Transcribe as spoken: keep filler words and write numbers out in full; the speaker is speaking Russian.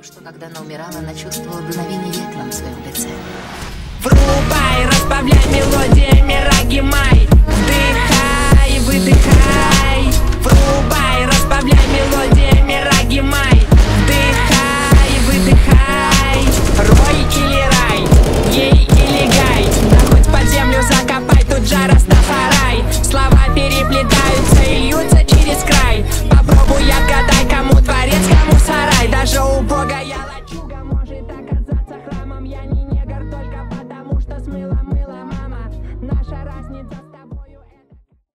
Потому что, когда она умирала, она чувствовала дуновение ветра на своем лице. Врубай, разбавляй мелодиями раги май.